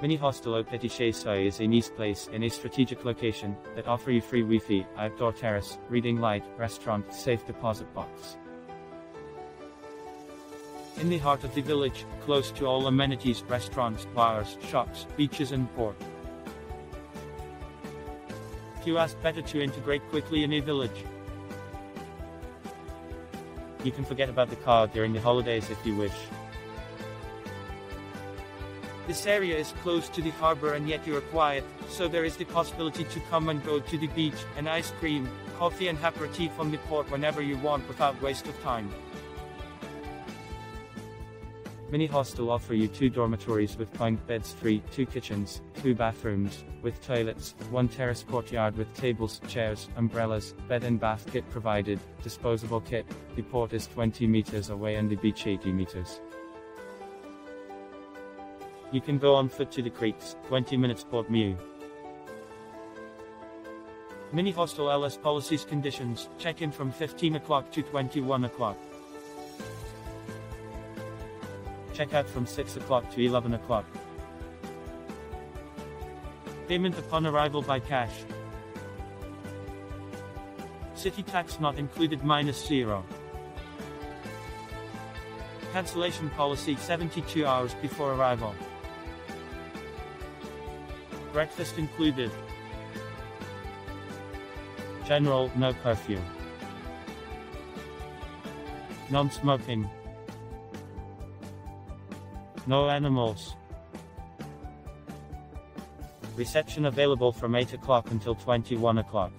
Mini Hostel Au Petit chez Soi is a nice place in a strategic location that offer you free Wi-Fi, outdoor terrace, reading light, restaurant, safe deposit box. In the heart of the village, close to all amenities, restaurants, bars, shops, beaches and port. You ask better to integrate quickly in a village. You can forget about the car during the holidays if you wish. This area is close to the harbor and yet you are quiet, so there is the possibility to come and go to the beach, and ice cream, coffee and aperitif from the port whenever you want without waste of time. Mini Hostel offer you 2 dormitories with kind beds, 3, 2 kitchens, 2 bathrooms, with toilets, 1 terrace courtyard with tables, chairs, umbrellas, bed and bath kit provided, disposable kit. The port is 20 meters away and the beach 80 meters. You can go on foot to the creeks, 20 minutes Port Miou. Mini Hostel LS policies conditions, check-in from 15 o'clock to 21 o'clock. Check-out from 6 o'clock to 11 o'clock. Payment upon arrival by cash. City tax not included -0. Cancellation policy 72 hours before arrival. Breakfast included. General, no curfew. Non-smoking. No animals. Reception available from 8 o'clock until 21 o'clock.